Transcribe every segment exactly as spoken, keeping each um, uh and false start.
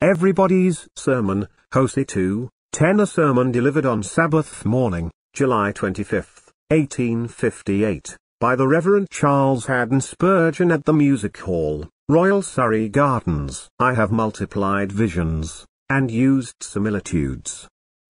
Everybody's Sermon, Hosea two ten, a sermon delivered on Sabbath morning, July twenty-fifth, eighteen fifty-eight, by the Reverend Charles Haddon Spurgeon at the Music Hall, Royal Surrey Gardens. I have multiplied visions, and used similitudes.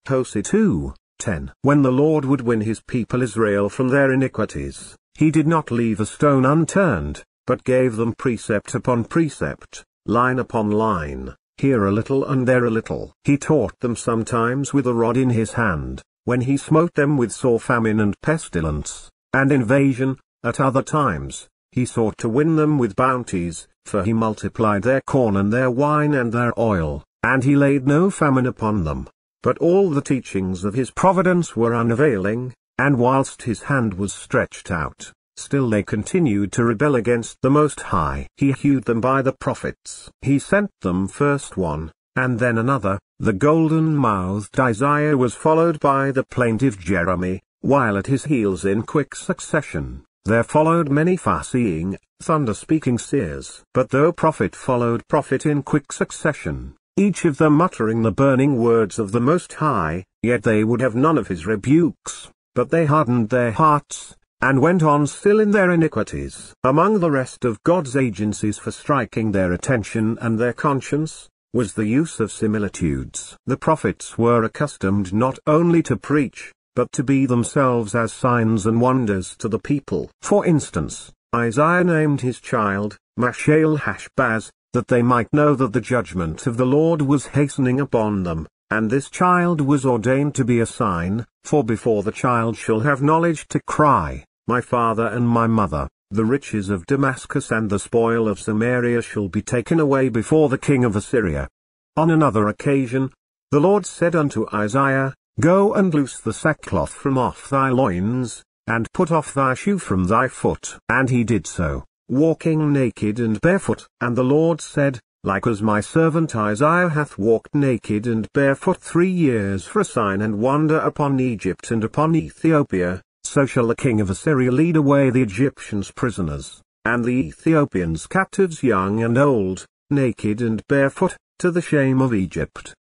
Hosea two ten. When the Lord would win his people Israel from their iniquities, he did not leave a stone unturned, but gave them precept upon precept, line upon line, here a little and there a little. He taught them sometimes with a rod in his hand, when he smote them with sore famine and pestilence, and invasion; at other times, he sought to win them with bounties, for he multiplied their corn and their wine and their oil, and he laid no famine upon them. But all the teachings of his providence were unavailing, and whilst his hand was stretched out, still they continued to rebel against the Most High. He hewed them by the prophets. He sent them first one, and then another. The golden-mouthed Isaiah was followed by the plaintive Jeremy, while at his heels in quick succession there followed many far-seeing, thunder-speaking seers. But though prophet followed prophet in quick succession, each of them uttering the burning words of the Most High, yet they would have none of his rebukes, but they hardened their hearts, and went on still in their iniquities. Among the rest of God's agencies for striking their attention and their conscience, was the use of similitudes. The prophets were accustomed not only to preach, but to be themselves as signs and wonders to the people. For instance, Isaiah named his child Maher-shalal-hash-baz, that they might know that the judgment of the Lord was hastening upon them. And this child was ordained to be a sign, for before the child shall have knowledge to cry, "My father and my mother, the riches of Damascus and the spoil of Samaria shall be taken away before the king of Assyria." On another occasion, the Lord said unto Isaiah, "Go and loose the sackcloth from off thy loins, and put off thy shoe from thy foot." And he did so, walking naked and barefoot. And the Lord said, "Like as my servant Isaiah hath walked naked and barefoot three years for a sign and wonder upon Egypt and upon Ethiopia, so shall the king of Assyria lead away the Egyptians prisoners, and the Ethiopians captives young and old, naked and barefoot, to the shame of Egypt."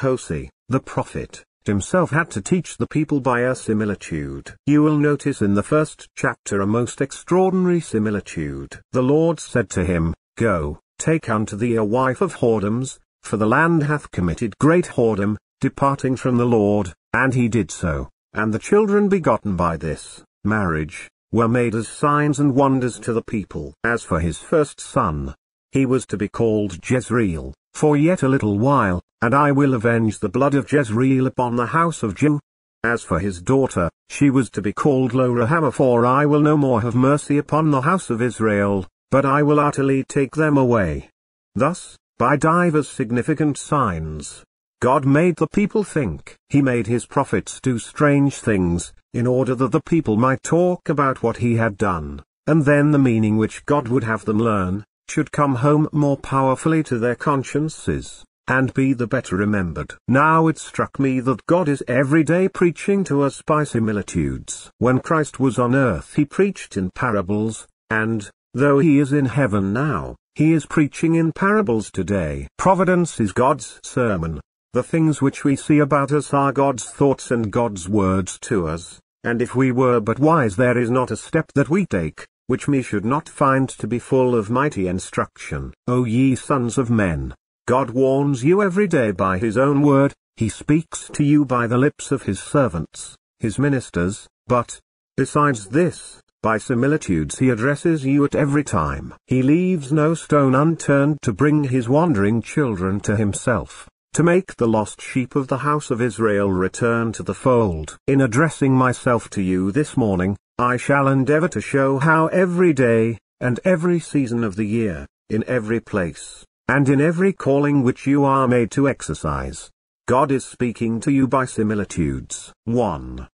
Hosea, the prophet, himself had to teach the people by a similitude. You will notice in the first chapter a most extraordinary similitude. The Lord said to him, "Go, take unto thee a wife of whoredoms, for the land hath committed great whoredom, departing from the Lord," and he did so, and the children begotten by this marriage were made as signs and wonders to the people. As for his first son, he was to be called Jezreel, "for yet a little while, and I will avenge the blood of Jezreel upon the house of Jehu." As for his daughter, she was to be called Lo-ruhamah, "for I will no more have mercy upon the house of Israel, but I will utterly take them away." Thus, by divers significant signs, God made the people think. He made his prophets do strange things, in order that the people might talk about what he had done, and then the meaning which God would have them learn, should come home more powerfully to their consciences, and be the better remembered. Now it struck me that God is every day preaching to us by similitudes. When Christ was on earth, he preached in parables, and, though he is in heaven now, he is preaching in parables today. Providence is God's sermon. The things which we see about us are God's thoughts and God's words to us, and if we were but wise, there is not a step that we take, which we should not find to be full of mighty instruction. O ye sons of men, God warns you every day by his own word. He speaks to you by the lips of his servants, his ministers, but, besides this, by similitudes he addresses you at every time. He leaves no stone unturned to bring his wandering children to himself, to make the lost sheep of the house of Israel return to the fold. In addressing myself to you this morning, I shall endeavor to show how every day, and every season of the year, in every place, and in every calling which you are made to exercise, God is speaking to you by similitudes. one.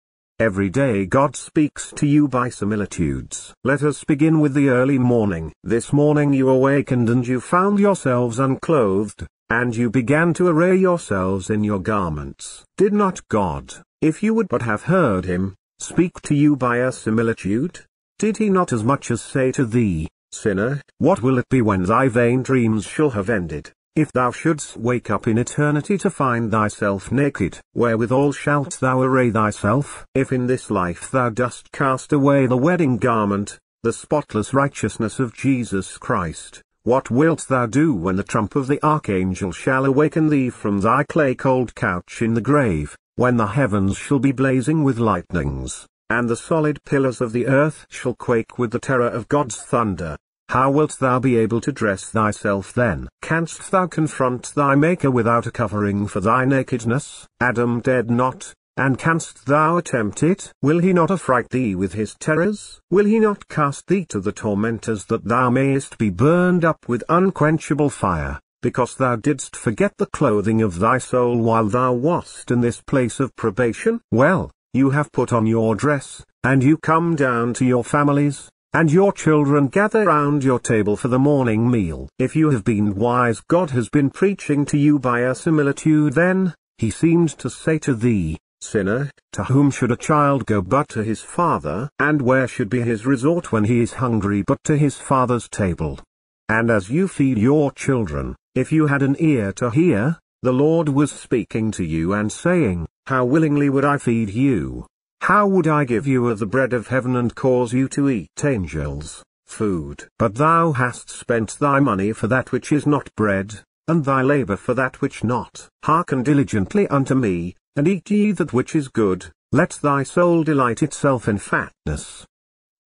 Every day God speaks to you by similitudes. Let us begin with the early morning. This morning you awakened and you found yourselves unclothed, and you began to array yourselves in your garments. Did not God, if you would but have heard him, speak to you by a similitude? Did he not as much as say to thee, "Sinner, what will it be when thy vain dreams shall have ended, If thou shouldst wake up in eternity to find thyself naked, wherewithal shalt thou array thyself? If in this life thou dost cast away the wedding garment, the spotless righteousness of Jesus Christ, what wilt thou do when the trump of the archangel shall awaken thee from thy clay-cold couch in the grave, when the heavens shall be blazing with lightnings, and the solid pillars of the earth shall quake with the terror of God's thunder? How wilt thou be able to dress thyself then? Canst thou confront thy Maker without a covering for thy nakedness? Adam dared not, and canst thou attempt it? Will he not affright thee with his terrors? Will he not cast thee to the tormentors that thou mayest be burned up with unquenchable fire, because thou didst forget the clothing of thy soul while thou wast in this place of probation? Well, you have put on your dress, and you come down to your families, and your children gather round your table for the morning meal. If you have been wise, God has been preaching to you by a similitude then. He seemed to say to thee, sinner, to whom should a child go but to his father? And where should be his resort when he is hungry but to his father's table? And as you feed your children, if you had an ear to hear, the Lord was speaking to you and saying, how willingly would I feed you? How would I give you of the bread of heaven and cause you to eat angels' food? But thou hast spent thy money for that which is not bread, and thy labour for that which not. Hearken diligently unto me, and eat ye that which is good, let thy soul delight itself in fatness.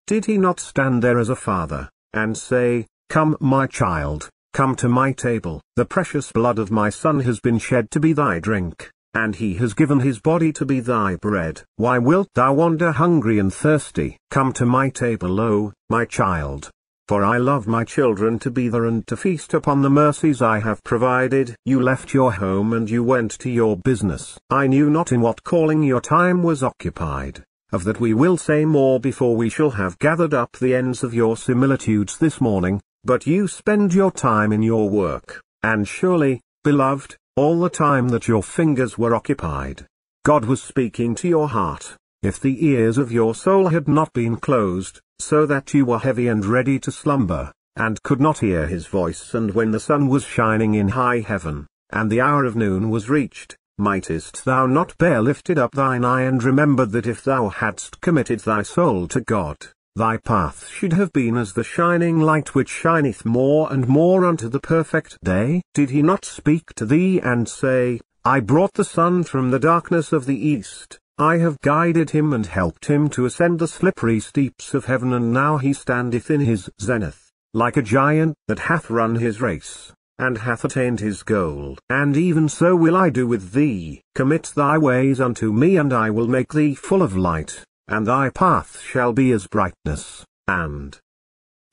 Did he not stand there as a father, and say, come my child, come to my table. The precious blood of my son has been shed to be thy drink, and he has given his body to be thy bread. Why wilt thou wander hungry and thirsty? Come to my table, O my child, for I love my children to be there and to feast upon the mercies I have provided. You left your home and you went to your business. I knew not in what calling your time was occupied. Of that we will say more before we shall have gathered up the ends of your similitudes this morning, but you spend your time in your work, and surely, beloved, all the time that your fingers were occupied, God was speaking to your heart. If the ears of your soul had not been closed, so that you were heavy and ready to slumber, and could not hear his voice, and when the sun was shining in high heaven, and the hour of noon was reached, mightest thou not bear lifted up thine eye and remembered that if thou hadst committed thy soul to God, thy path should have been as the shining light which shineth more and more unto the perfect day? Did he not speak to thee and say, I brought the sun from the darkness of the east, I have guided him and helped him to ascend the slippery steeps of heaven, and now he standeth in his zenith, like a giant that hath run his race, and hath attained his goal. And even so will I do with thee. Commit thy ways unto me, and I will make thee full of light, and thy path shall be as brightness, and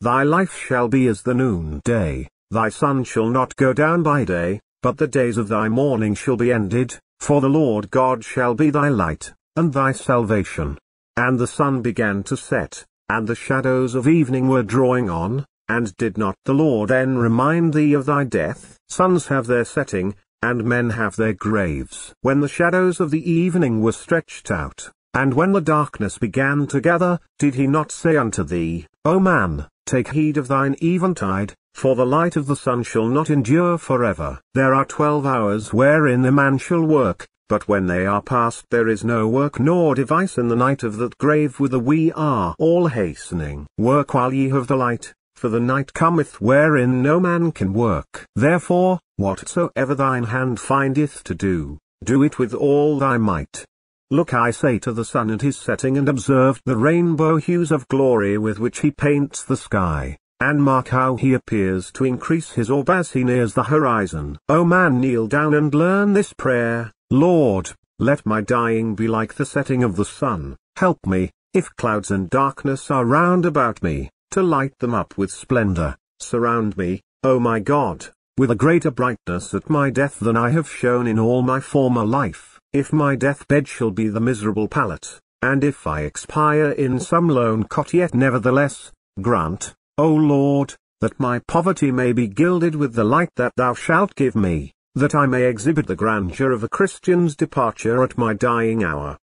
thy life shall be as the noonday. Thy sun shall not go down by day, but the days of thy mourning shall be ended, for the Lord God shall be thy light, and thy salvation. And the sun began to set, and the shadows of evening were drawing on, and did not the Lord then remind thee of thy death? Suns have their setting, and men have their graves. When the shadows of the evening were stretched out, and when the darkness began to gather, did he not say unto thee, O man, take heed of thine eventide, for the light of the sun shall not endure forever? There are twelve hours wherein a man shall work, but when they are past there is no work nor device in the night of that grave whither we are all hastening. Work while ye have the light, for the night cometh wherein no man can work. Therefore, whatsoever thine hand findeth to do, do it with all thy might. Look, I say, to the sun at his setting, and observe the rainbow hues of glory with which he paints the sky, and mark how he appears to increase his orb as he nears the horizon. O man, kneel down and learn this prayer. Lord, let my dying be like the setting of the sun. Help me, if clouds and darkness are round about me, to light them up with splendor. Surround me, O my God, with a greater brightness at my death than I have shown in all my former life. If my deathbed shall be the miserable pallet, and if I expire in some lone cot, yet nevertheless, grant, O Lord, that my poverty may be gilded with the light that thou shalt give me, that I may exhibit the grandeur of a Christian's departure at my dying hour.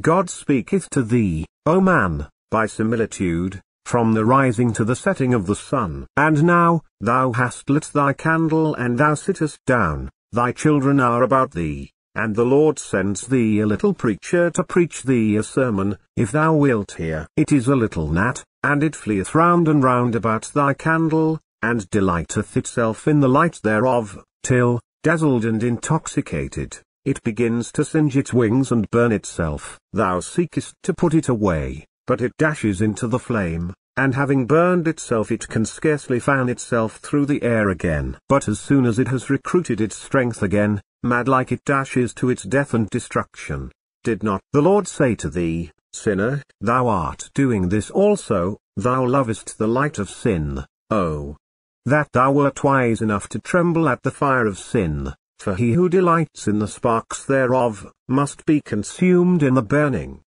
God speaketh to thee, O man, by similitude, from the rising to the setting of the sun. And now, thou hast lit thy candle, and thou sittest down, thy children are about thee, and the Lord sends thee a little preacher to preach thee a sermon, if thou wilt hear. It is a little gnat, and it fleeth round and round about thy candle, and delighteth itself in the light thereof, till, dazzled and intoxicated, it begins to singe its wings and burn itself. Thou seekest to put it away, but it dashes into the flame, and having burned itself it can scarcely fan itself through the air again. But as soon as it has recruited its strength again, mad like it dashes to its death and destruction. Did not the Lord say to thee, Sinner, thou art doing this also, thou lovest the light of sin, oh, that thou wert wise enough to tremble at the fire of sin. For he who delights in the sparks thereof, must be consumed in the burning.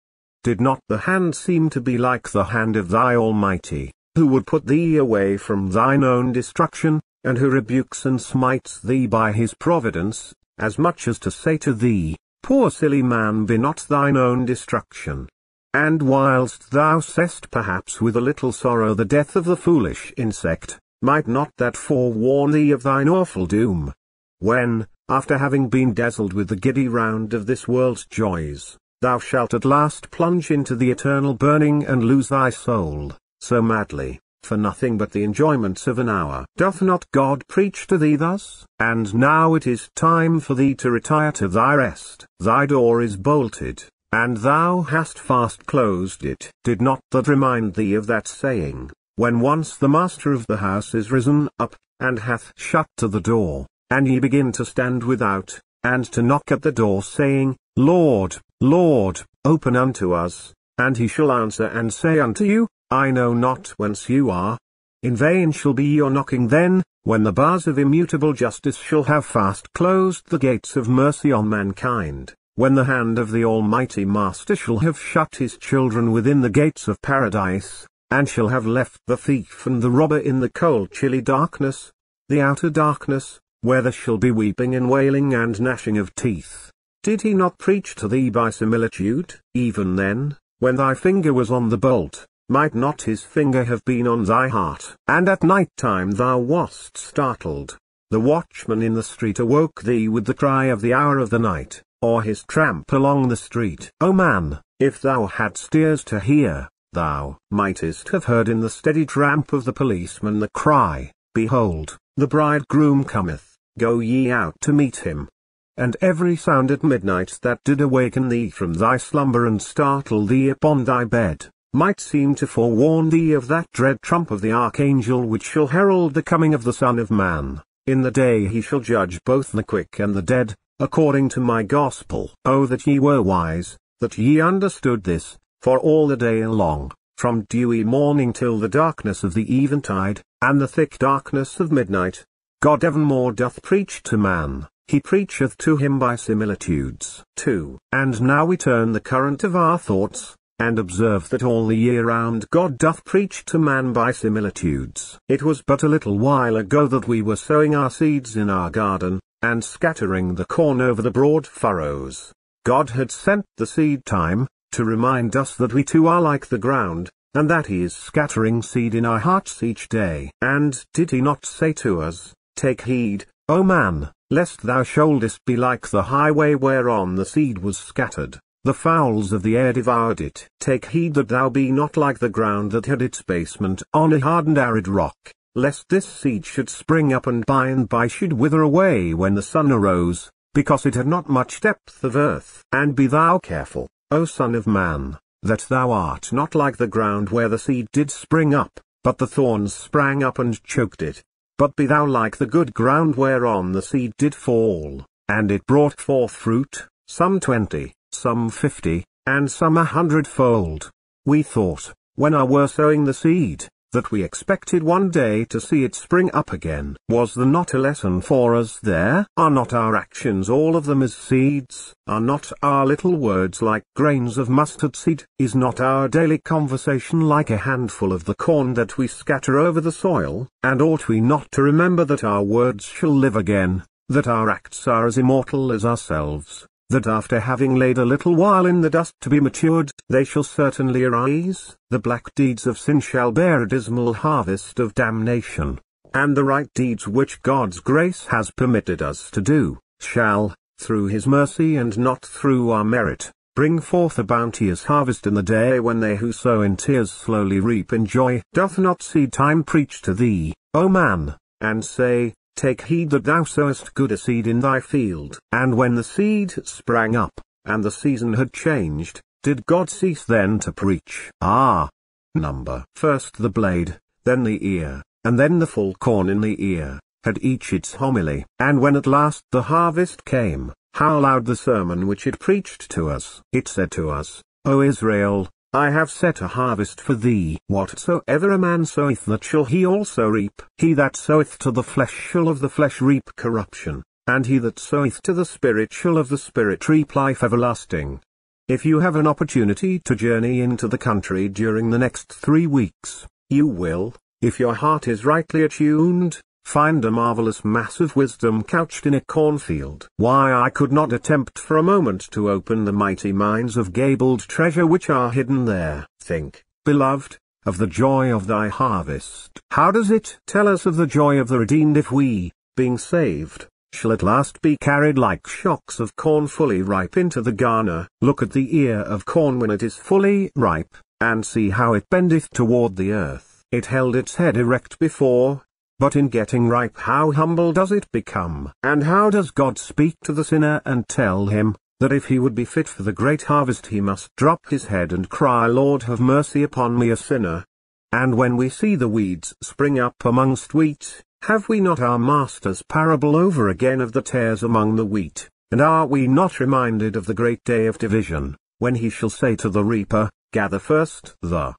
Did not the hand seem to be like the hand of thy Almighty, who would put thee away from thine own destruction, and who rebukes and smites thee by his providence, as much as to say to thee, Poor silly man, be not thine own destruction? And whilst thou sayest perhaps with a little sorrow the death of the foolish insect, might not that forewarn thee of thine awful doom? When, after having been dazzled with the giddy round of this world's joys, thou shalt at last plunge into the eternal burning and lose thy soul, so madly, for nothing but the enjoyments of an hour. Doth not God preach to thee thus? And now it is time for thee to retire to thy rest. Thy door is bolted, and thou hast fast closed it. Did not that remind thee of that saying, when once the master of the house is risen up, and hath shut to the door, and ye begin to stand without, and to knock at the door, saying, Lord, Lord, open unto us, and he shall answer and say unto you, I know not whence you are. In vain shall be your knocking then, when the bars of immutable justice shall have fast closed the gates of mercy on mankind, when the hand of the Almighty Master shall have shut his children within the gates of paradise, and shall have left the thief and the robber in the cold chilly darkness, the outer darkness, where there shall be weeping and wailing and gnashing of teeth. Did he not preach to thee by similitude? Even then, when thy finger was on the bolt, might not his finger have been on thy heart? And at night time thou wast startled. The watchman in the street awoke thee with the cry of the hour of the night, or his tramp along the street. O man, if thou hadst ears to hear, thou mightest have heard in the steady tramp of the policeman the cry, Behold, the bridegroom cometh. Go ye out to meet him. And every sound at midnight that did awaken thee from thy slumber and startle thee upon thy bed, might seem to forewarn thee of that dread trump of the archangel which shall herald the coming of the Son of Man. In the day he shall judge both the quick and the dead, according to my gospel. O that ye were wise, that ye understood this, for all the day long, from dewy morning till the darkness of the eventide, and the thick darkness of midnight, God evermore doth preach to man, he preacheth to him by similitudes. two. And now we turn the current of our thoughts, and observe that all the year round God doth preach to man by similitudes. It was but a little while ago that we were sowing our seeds in our garden, and scattering the corn over the broad furrows. God had sent the seed time, to remind us that we too are like the ground, and that he is scattering seed in our hearts each day. And did he not say to us, Take heed, O man, lest thou shouldest be like the highway whereon the seed was scattered, the fowls of the air devoured it. Take heed that thou be not like the ground that had its basement on a hard and arid rock, lest this seed should spring up and by and by should wither away when the sun arose, because it had not much depth of earth. And be thou careful, O Son of Man, that thou art not like the ground where the seed did spring up, but the thorns sprang up and choked it. But be thou like the good ground whereon the seed did fall, and it brought forth fruit, some twenty, some fifty, and some a hundredfold. We thought, when I were sowing the seed, that we expected one day to see it spring up again. Was there not a lesson for us there? Are not our actions all of them as seeds? Are not our little words like grains of mustard seed? Is not our daily conversation like a handful of the corn that we scatter over the soil? And ought we not to remember that our words shall live again, that our acts are as immortal as ourselves, that after having laid a little while in the dust to be matured, they shall certainly arise, the black deeds of sin shall bear a dismal harvest of damnation, and the right deeds which God's grace has permitted us to do, shall, through his mercy and not through our merit, bring forth a bounteous harvest in the day when they who sow in tears slowly reap in joy. Doth not seed time preach to thee, O man, and say, Take heed that thou sowest good a seed in thy field? And when the seed sprang up, and the season had changed, did God cease then to preach? Ah! Number. First the blade, then the ear, and then the full corn in the ear, had each its homily. And when at last the harvest came, how loud the sermon which it preached to us! It said to us, O Israel, I have set a harvest for thee. Whatsoever a man soweth, that shall he also reap. He that soweth to the flesh shall of the flesh reap corruption, and he that soweth to the Spirit shall of the Spirit reap life everlasting. If you have an opportunity to journey into the country during the next three weeks, you will, if your heart is rightly attuned, find a marvelous mass of wisdom couched in a cornfield. Why, I could not attempt for a moment to open the mighty mines of gabled treasure which are hidden there. Think, beloved, of the joy of thy harvest. How does it tell us of the joy of the redeemed if we, being saved, shall at last be carried like shocks of corn fully ripe into the garner? Look at the ear of corn when it is fully ripe, and see how it bendeth toward the earth. It held its head erect before, but in getting ripe how humble does it become! And how does God speak to the sinner and tell him, that if he would be fit for the great harvest he must drop his head and cry, Lord, have mercy upon me a sinner? And when we see the weeds spring up amongst wheat, have we not our Master's parable over again of the tares among the wheat, and are we not reminded of the great day of division, when he shall say to the reaper, Gather first the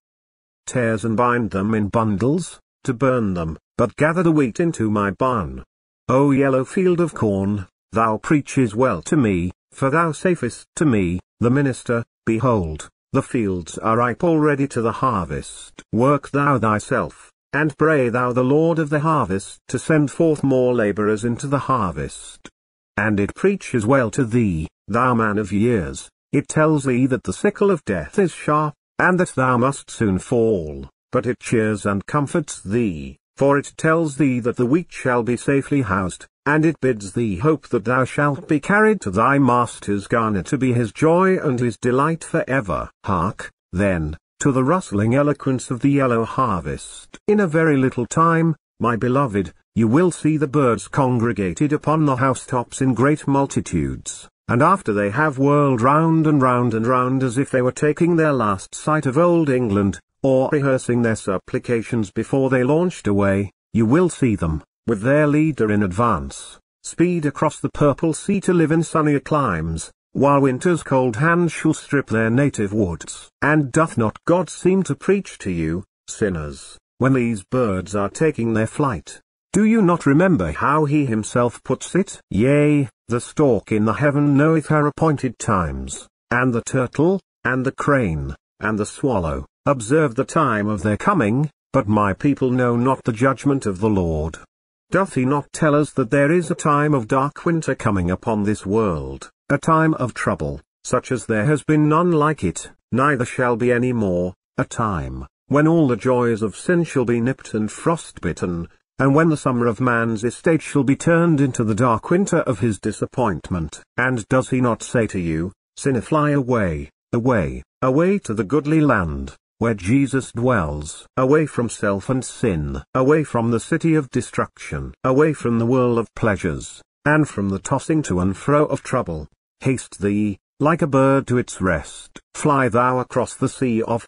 tares and bind them in bundles, to burn them, but gather the wheat into my barn. O yellow field of corn, thou preaches well to me, for thou sayest to me, the minister, Behold, the fields are ripe already to the harvest. Work thou thyself, and pray thou the Lord of the harvest to send forth more laborers into the harvest. And it preaches well to thee, thou man of years, it tells thee that the sickle of death is sharp, and that thou must soon fall, but it cheers and comforts thee, for it tells thee that the wheat shall be safely housed, and it bids thee hope that thou shalt be carried to thy Master's garner to be his joy and his delight for ever. Hark, then, to the rustling eloquence of the yellow harvest. In a very little time, my beloved, you will see the birds congregated upon the housetops in great multitudes, and after they have whirled round and round and round as if they were taking their last sight of old England, or rehearsing their supplications before they launched away, you will see them, with their leader in advance, speed across the purple sea to live in sunnier climes, while winter's cold hand shall strip their native woods. And doth not God seem to preach to you, sinners, when these birds are taking their flight? Do you not remember how he himself puts it? Yea, the stork in the heaven knoweth her appointed times, and the turtle, and the crane, and the swallow observe the time of their coming, but my people know not the judgment of the Lord. Doth he not tell us that there is a time of dark winter coming upon this world, a time of trouble, such as there has been none like it, neither shall be any more, a time, when all the joys of sin shall be nipped and frostbitten, and when the summer of man's estate shall be turned into the dark winter of his disappointment? And does he not say to you, Sinner, fly away, away, away to the goodly land, where Jesus dwells, away from self and sin, away from the city of destruction, away from the whirl of pleasures, and from the tossing to and fro of trouble? Haste thee, like a bird to its rest. Fly thou across the sea of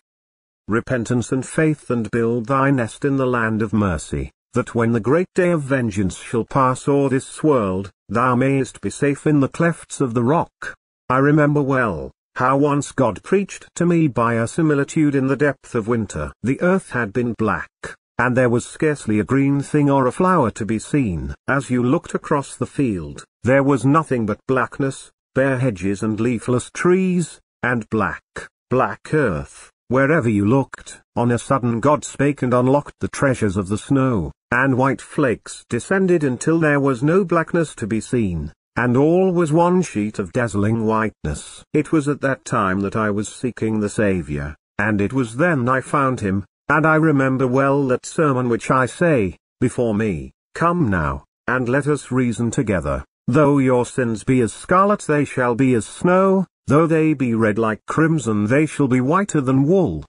repentance and faith, and build thy nest in the land of mercy, that when the great day of vengeance shall pass o'er this world, thou mayest be safe in the clefts of the rock. I remember well how once God preached to me by a similitude in the depth of winter. The earth had been black, and there was scarcely a green thing or a flower to be seen. As you looked across the field, there was nothing but blackness, bare hedges and leafless trees, and black, black earth, wherever you looked. On a sudden God spake and unlocked the treasures of the snow, and white flakes descended until there was no blackness to be seen, and all was one sheet of dazzling whiteness. It was at that time that I was seeking the Saviour, and it was then I found him, and I remember well that sermon which I say, before me, come now, and let us reason together, though your sins be as scarlet they shall be as snow, though they be red like crimson they shall be whiter than wool.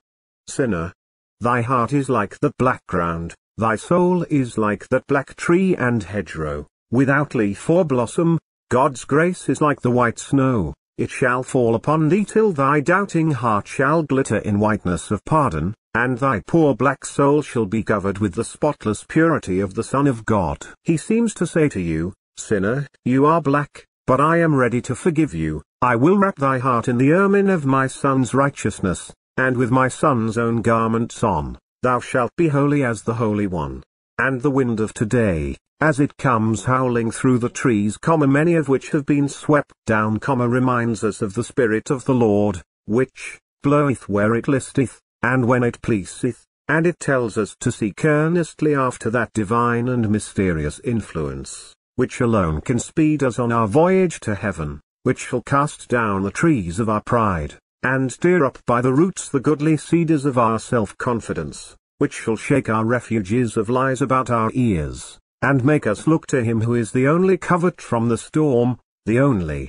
Sinner, thy heart is like that black ground, thy soul is like that black tree and hedgerow, without leaf or blossom. God's grace is like the white snow, it shall fall upon thee till thy doubting heart shall glitter in whiteness of pardon, and thy poor black soul shall be covered with the spotless purity of the Son of God. He seems to say to you, sinner, you are black, but I am ready to forgive you, I will wrap thy heart in the ermine of my Son's righteousness, and with my Son's own garments on, thou shalt be holy as the Holy One. And the wind of today, as it comes howling through the trees, comma, many of which have been swept down, comma, reminds us of the Spirit of the Lord, which bloweth where it listeth, and when it pleaseth, and it tells us to seek earnestly after that divine and mysterious influence, which alone can speed us on our voyage to heaven, which shall cast down the trees of our pride, and tear up by the roots the goodly cedars of our self-confidence, which shall shake our refuges of lies about our ears, and make us look to him who is the only covert from the storm, the only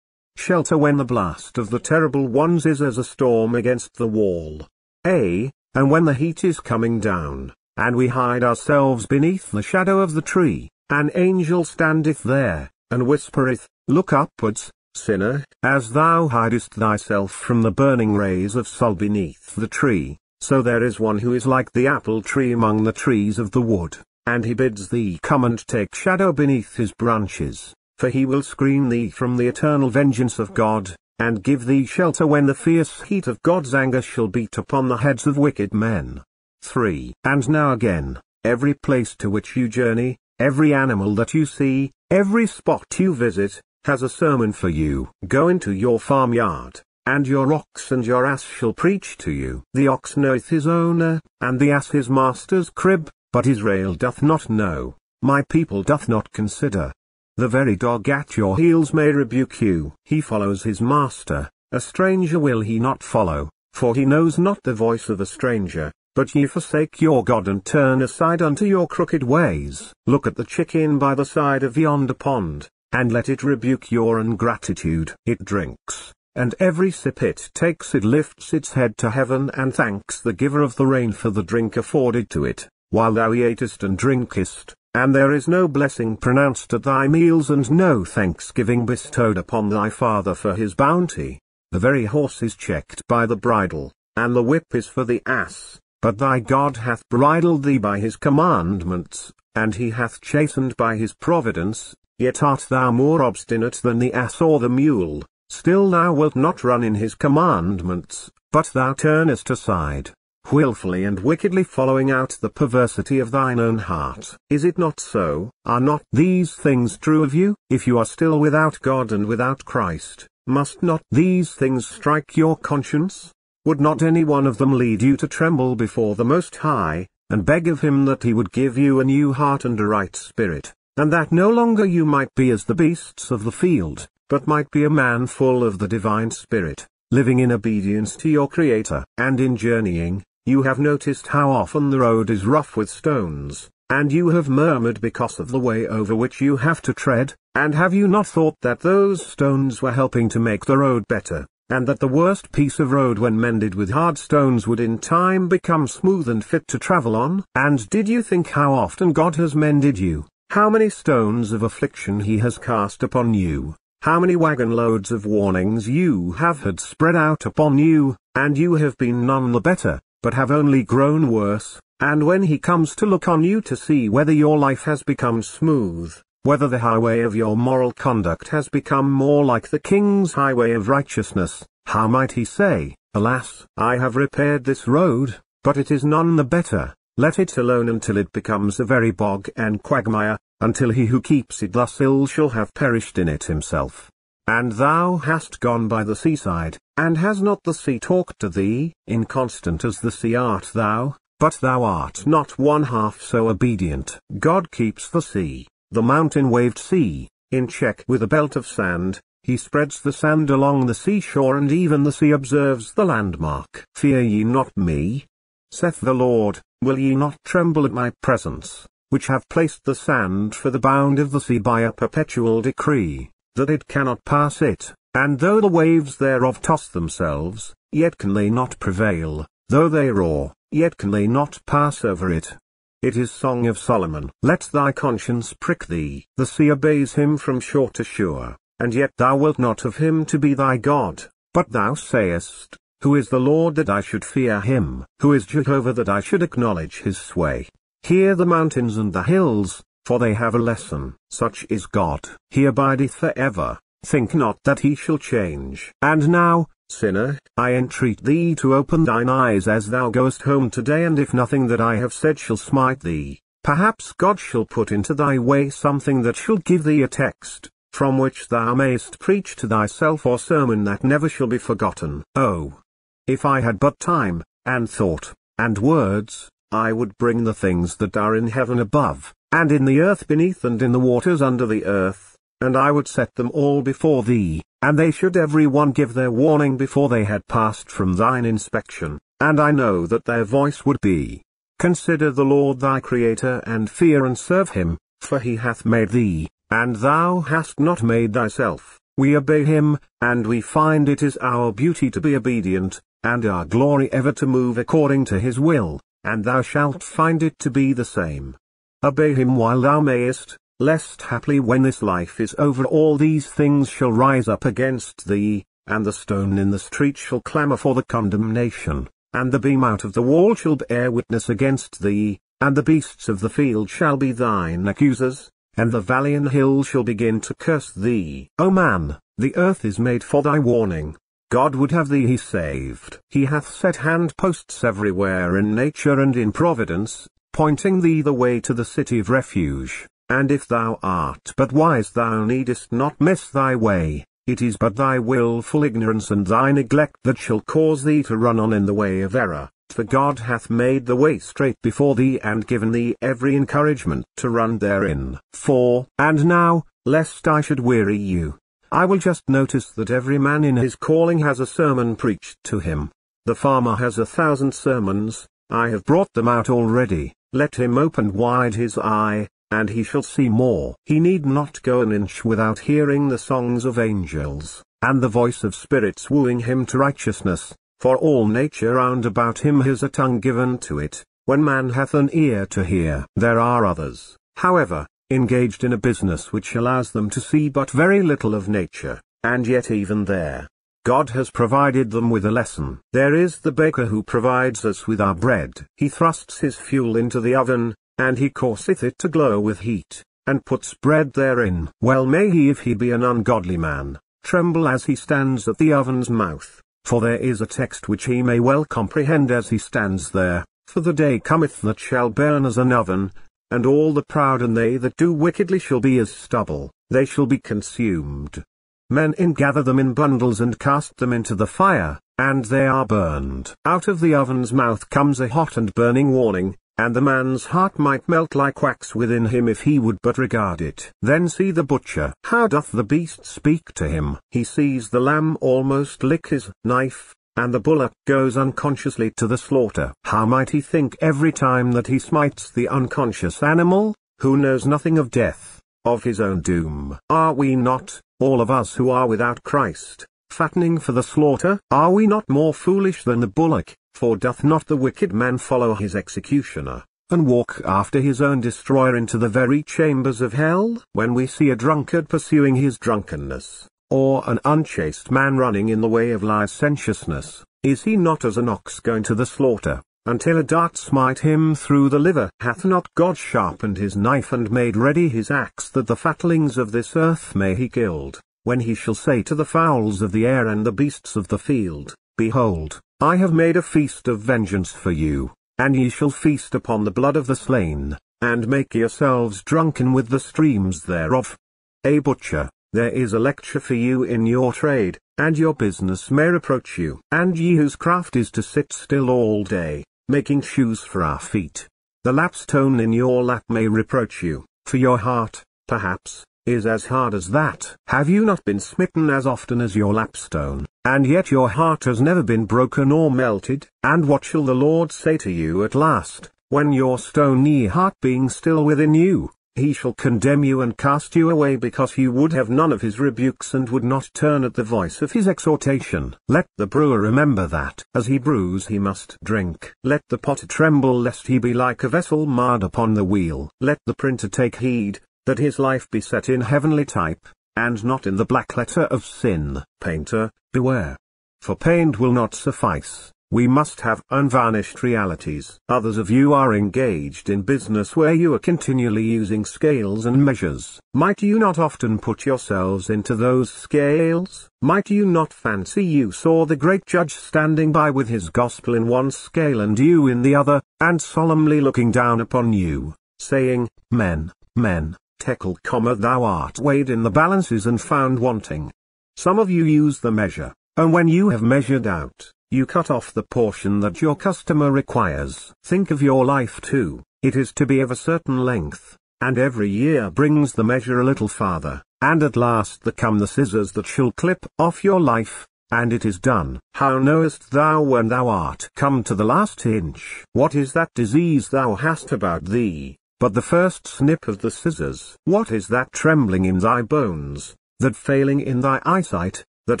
shelter when the blast of the terrible ones is as a storm against the wall, ay, and when the heat is coming down, and we hide ourselves beneath the shadow of the tree, an angel standeth there, and whispereth, look upwards, sinner, as thou hidest thyself from the burning rays of sol beneath the tree, so there is one who is like the apple tree among the trees of the wood, and he bids thee come and take shadow beneath his branches, for he will screen thee from the eternal vengeance of God, and give thee shelter when the fierce heat of God's anger shall beat upon the heads of wicked men. three. And now again, every place to which you journey, every animal that you see, every spot you visit, has a sermon for you. Go into your farmyard, and your ox and your ass shall preach to you. The ox knoweth his owner, and the ass his master's crib, but Israel doth not know, my people doth not consider. The very dog at your heels may rebuke you. He follows his master, a stranger will he not follow, for he knows not the voice of a stranger. But ye forsake your God and turn aside unto your crooked ways. Look at the chicken by the side of yonder pond, and let it rebuke your ingratitude. It drinks, and every sip it takes it lifts its head to heaven and thanks the giver of the rain for the drink afforded to it, while thou eatest and drinkest, and there is no blessing pronounced at thy meals and no thanksgiving bestowed upon thy father for his bounty. The very horse is checked by the bridle, and the whip is for the ass, but thy God hath bridled thee by his commandments, and he hath chastened by his providence. Yet art thou more obstinate than the ass or the mule, still thou wilt not run in his commandments, but thou turnest aside, willfully and wickedly following out the perversity of thine own heart. Is it not so? Are not these things true of you? If you are still without God and without Christ, must not these things strike your conscience? Would not any one of them lead you to tremble before the Most High, and beg of him that he would give you a new heart and a right spirit, and that no longer you might be as the beasts of the field, but might be a man full of the divine spirit, living in obedience to your Creator? And in journeying, you have noticed how often the road is rough with stones, and you have murmured because of the way over which you have to tread, and have you not thought that those stones were helping to make the road better, and that the worst piece of road when mended with hard stones would in time become smooth and fit to travel on? And did you think how often God has mended you, how many stones of affliction he has cast upon you, how many wagon loads of warnings you have had spread out upon you, and you have been none the better, but have only grown worse? And when he comes to look on you to see whether your life has become smooth, whether the highway of your moral conduct has become more like the king's highway of righteousness, how might he say, alas, I have repaired this road, but it is none the better, let it alone until it becomes a very bog and quagmire, until he who keeps it thus ill shall have perished in it himself? And thou hast gone by the seaside, and has not the sea talked to thee? Inconstant as the sea art thou, but thou art not one half so obedient. God keeps the sea, the mountain-waved sea, in check with a belt of sand. He spreads the sand along the seashore, and even the sea observes the landmark. Fear ye not me, saith the Lord, will ye not tremble at my presence, which have placed the sand for the bound of the sea by a perpetual decree, that it cannot pass it, and though the waves thereof toss themselves, yet can they not prevail, though they roar, yet can they not pass over it. It is Song of Solomon. Let thy conscience prick thee. The sea obeys him from shore to shore. And yet thou wilt not have him to be thy God, but thou sayest, Who is the Lord that I should fear him? Who is Jehovah that I should acknowledge his sway? Hear the mountains and the hills, for they have a lesson. Such is God. He abideth for ever. Think not that he shall change. And now, sinner, I entreat thee to open thine eyes as thou goest home today, and if nothing that I have said shall smite thee, perhaps God shall put into thy way something that shall give thee a text, from which thou mayst preach to thyself, or sermon that never shall be forgotten. Oh, if I had but time, and thought, and words, I would bring the things that are in heaven above, and in the earth beneath, and in the waters under the earth, and I would set them all before thee, and they should every one give their warning before they had passed from thine inspection, and I know that their voice would be, Consider the Lord thy Creator, and fear and serve him, for he hath made thee, and thou hast not made thyself. We obey him, and we find it is our duty to be obedient, and our glory ever to move according to his will, and thou shalt find it to be the same. Obey him while thou mayest, lest haply when this life is over all these things shall rise up against thee, and the stone in the street shall clamour for the condemnation, and the beam out of the wall shall bear witness against thee, and the beasts of the field shall be thine accusers, and the valley and hill shall begin to curse thee. O man, the earth is made for thy warning. God would have thee he saved. He hath set handposts everywhere in nature and in providence, pointing thee the way to the city of refuge, and if thou art but wise thou needest not miss thy way. It is but thy willful ignorance and thy neglect that shall cause thee to run on in the way of error. For God hath made the way straight before thee, and given thee every encouragement to run therein. four And now, lest I should weary you, I will just notice that every man in his calling has a sermon preached to him. The farmer has a thousand sermons, I have brought them out already. Let him open wide his eye, and he shall see more. He need not go an inch without hearing the songs of angels, and the voice of spirits wooing him to righteousness. For all nature round about him has a tongue given to it, when man hath an ear to hear. There are others, however, engaged in a business which allows them to see but very little of nature, and yet even there, God has provided them with a lesson. There is the baker who provides us with our bread. He thrusts his fuel into the oven, and he causeth it to glow with heat, and puts bread therein. Well may he, if he be an ungodly man, tremble as he stands at the oven's mouth. For there is a text which he may well comprehend as he stands there, for the day cometh that shall burn as an oven, and all the proud and they that do wickedly shall be as stubble, they shall be consumed. Men ingather them in bundles and cast them into the fire, and they are burned. Out of the oven's mouth comes a hot and burning warning, and the man's heart might melt like wax within him if he would but regard it. Then see the butcher. How doth the beast speak to him? He sees the lamb almost lick his knife, and the bullock goes unconsciously to the slaughter. How might he think every time that he smites the unconscious animal, who knows nothing of death, of his own doom? Are we not, all of us who are without Christ, fattening for the slaughter? Are we not more foolish than the bullock? For doth not the wicked man follow his executioner, and walk after his own destroyer into the very chambers of hell? When we see a drunkard pursuing his drunkenness, or an unchaste man running in the way of licentiousness, is he not as an ox going to the slaughter, until a dart smite him through the liver? Hath not God sharpened his knife and made ready his axe, that the fatlings of this earth may he gild, when he shall say to the fowls of the air and the beasts of the field, Behold, I have made a feast of vengeance for you, and ye shall feast upon the blood of the slain, and make yourselves drunken with the streams thereof. A butcher, there is a lecture for you in your trade, and your business may reproach you. And ye whose craft is to sit still all day, making shoes for our feet, the lapstone in your lap may reproach you, for your heart, perhaps, is as hard as that. Have you not been smitten as often as your lapstone, and yet your heart has never been broken or melted? And what shall the Lord say to you at last, when your stony heart being still within you, he shall condemn you and cast you away, because you would have none of his rebukes and would not turn at the voice of his exhortation? Let the brewer remember that as he brews he must drink. Let the potter tremble lest he be like a vessel marred upon the wheel. Let the printer take heed, that his life be set in heavenly type, and not in the black letter of sin. Painter, beware. For paint will not suffice, we must have unvarnished realities. Others of you are engaged in business where you are continually using scales and measures. Might you not often put yourselves into those scales? Might you not fancy you saw the great judge standing by with his gospel in one scale and you in the other, and solemnly looking down upon you, saying, "Men, men, tekel, comma, thou art weighed in the balances and found wanting." Some of you use the measure, and when you have measured out, you cut off the portion that your customer requires. Think of your life too. It is to be of a certain length, and every year brings the measure a little farther, and at last there come the scissors that shall clip off your life, and it is done. How knowest thou when thou art come to the last inch? What is that disease thou hast about thee, but the first snip of the scissors? What is that trembling in thy bones, that failing in thy eyesight, that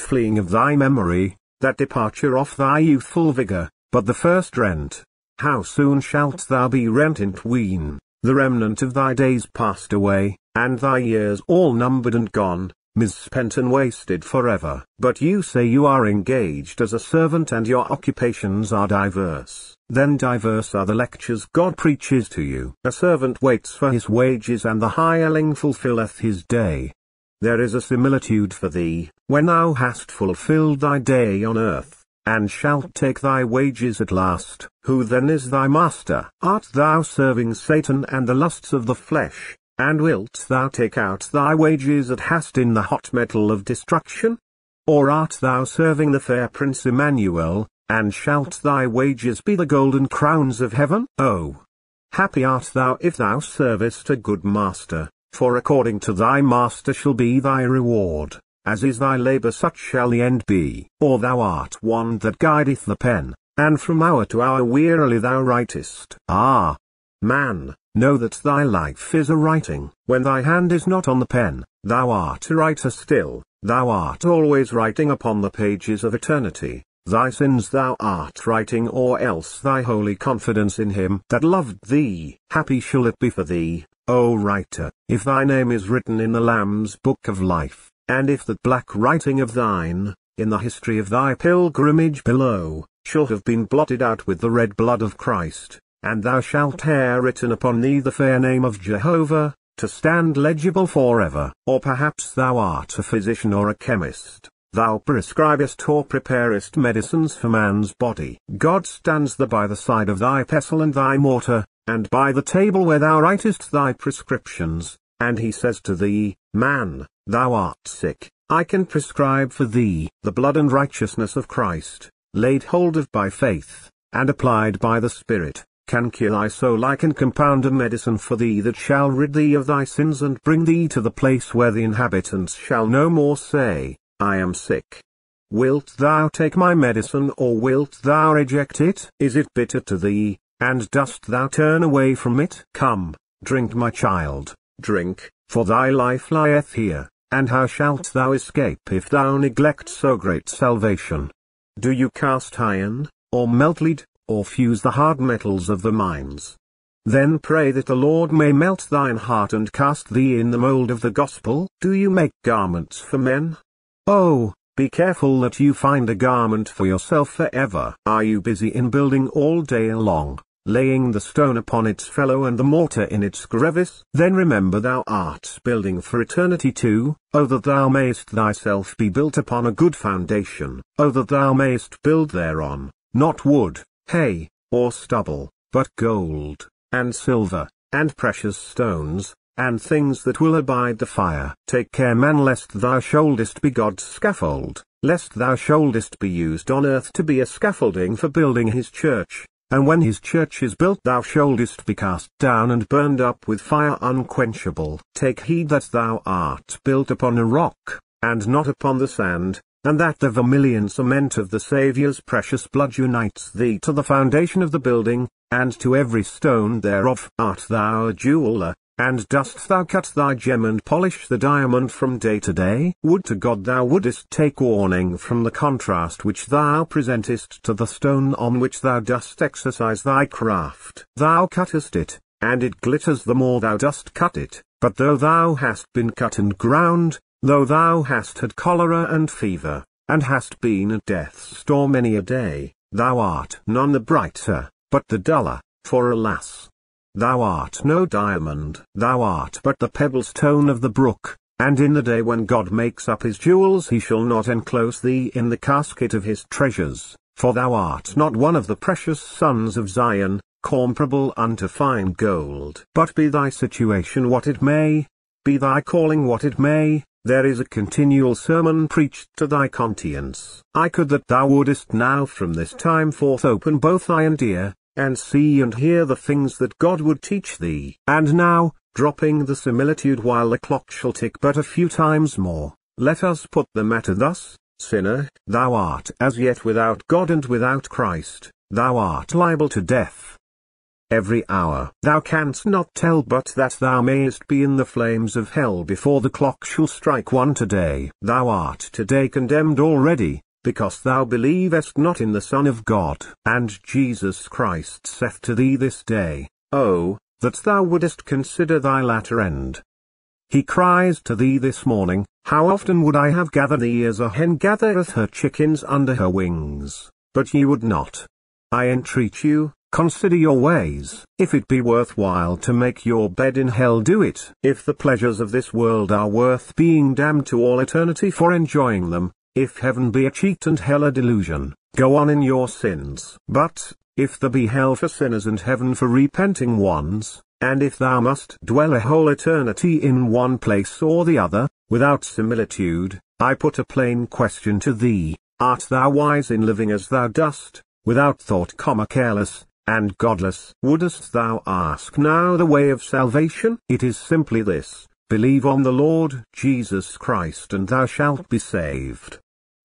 fleeing of thy memory, that departure of thy youthful vigour, but the first rent? How soon shalt thou be rent in twain, the remnant of thy days passed away, and thy years all numbered and gone, misspent and wasted forever? But you say you are engaged as a servant and your occupations are diverse. Then diverse are the lectures God preaches to you. A servant waits for his wages, and the hireling fulfilleth his day. There is a similitude for thee, when thou hast fulfilled thy day on earth, and shalt take thy wages at last. Who then is thy master? Art thou serving Satan and the lusts of the flesh? And wilt thou take out thy wages that hast in the hot metal of destruction? Or art thou serving the fair Prince Emmanuel, and shalt thy wages be the golden crowns of heaven? Oh! Happy art thou if thou servest a good master, for according to thy master shall be thy reward, as is thy labour such shall the end be. Or thou art one that guideth the pen, and from hour to hour wearily thou writest. Ah! Man, know that thy life is a writing. When thy hand is not on the pen, thou art a writer still, thou art always writing upon the pages of eternity. Thy sins thou art writing, or else thy holy confidence in him that loved thee. Happy shall it be for thee, O writer, if thy name is written in the Lamb's book of life, and if that black writing of thine, in the history of thy pilgrimage below, shall have been blotted out with the red blood of Christ. And thou shalt hear written upon thee the fair name of Jehovah, to stand legible forever. Or perhaps thou art a physician or a chemist, thou prescribest or preparest medicines for man's body. God stands there by the side of thy pestle and thy mortar, and by the table where thou writest thy prescriptions, and he says to thee, "Man, thou art sick, I can prescribe for thee." The blood and righteousness of Christ, laid hold of by faith, and applied by the Spirit, can kill thy soul. I can compound a medicine for thee that shall rid thee of thy sins and bring thee to the place where the inhabitants shall no more say, "I am sick." Wilt thou take my medicine, or wilt thou reject it? Is it bitter to thee, and dost thou turn away from it? Come, drink, my child, drink, for thy life lieth here, and how shalt thou escape if thou neglect so great salvation? Do you cast iron, or melt lead, or fuse the hard metals of the mines? Then pray that the Lord may melt thine heart and cast thee in the mould of the gospel. Do you make garments for men? Oh, be careful that you find a garment for yourself forever. Are you busy in building all day long, laying the stone upon its fellow and the mortar in its crevice? Then remember thou art building for eternity too. O that thou mayest thyself be built upon a good foundation. O that thou mayest build thereon, not wood, hay, or stubble, but gold, and silver, and precious stones, and things that will abide the fire. Take care, man, lest thou shouldest be God's scaffold, lest thou shouldest be used on earth to be a scaffolding for building his church, and when his church is built thou shouldest be cast down and burned up with fire unquenchable. Take heed that thou art built upon a rock, and not upon the sand, and that the vermilion cement of the Saviour's precious blood unites thee to the foundation of the building, and to every stone thereof. Art thou a jeweller, and dost thou cut thy gem and polish the diamond from day to day? Would to God thou wouldest take warning from the contrast which thou presentest to the stone on which thou dost exercise thy craft. Thou cuttest it, and it glitters the more thou dost cut it, but though thou hast been cut and ground, though thou hast had cholera and fever, and hast been at death's door many a day, thou art none the brighter, but the duller, for alas, thou art no diamond. Thou art but the pebble-stone of the brook, and in the day when God makes up his jewels he shall not enclose thee in the casket of his treasures, for thou art not one of the precious sons of Zion, comparable unto fine gold. But be thy situation what it may, be thy calling what it may, there is a continual sermon preached to thy conscience. I could that thou wouldest now from this time forth open both eye and ear, and see and hear the things that God would teach thee. And now, dropping the similitude while the clock shall tick but a few times more, let us put the matter thus, sinner, thou art as yet without God and without Christ, thou art liable to death every hour. Thou canst not tell but that thou mayest be in the flames of hell before the clock shall strike one today. Thou art today condemned already, because thou believest not in the Son of God. And Jesus Christ saith to thee this day, Oh, that thou wouldest consider thy latter end. He cries to thee this morning, How often would I have gathered thee as a hen gathereth her chickens under her wings, but ye would not. I entreat you, consider your ways. If it be worth while to make your bed in hell, do it. If the pleasures of this world are worth being damned to all eternity for enjoying them, if heaven be a cheat and hell a delusion, go on in your sins. But, if there be hell for sinners and heaven for repenting ones, and if thou must dwell a whole eternity in one place or the other, without similitude, I put a plain question to thee, Art thou wise in living as thou dost, without thought, comma, careless, and godless? Wouldest thou ask now the way of salvation? It is simply this, believe on the Lord Jesus Christ and thou shalt be saved.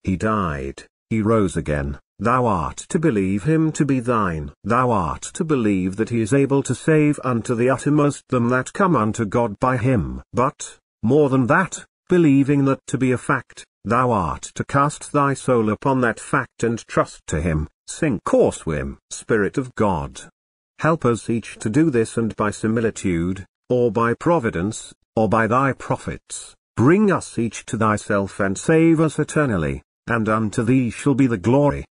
He died, he rose again, thou art to believe him to be thine. Thou art to believe that he is able to save unto the uttermost them that come unto God by him. But, more than that, believing that to be a fact, thou art to cast thy soul upon that fact and trust to him, sink or swim. Spirit of God, help us each to do this, and by similitude, or by providence, or by thy prophets, bring us each to thyself and save us eternally, and unto thee shall be the glory.